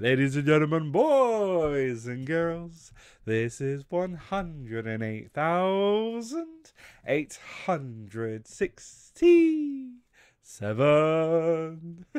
Ladies and gentlemen, boys and girls, this is 108,867.